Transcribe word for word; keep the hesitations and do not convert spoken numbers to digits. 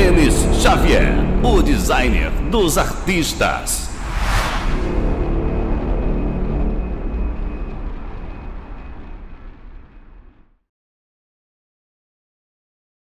Denis Xavier, o designer dos artistas.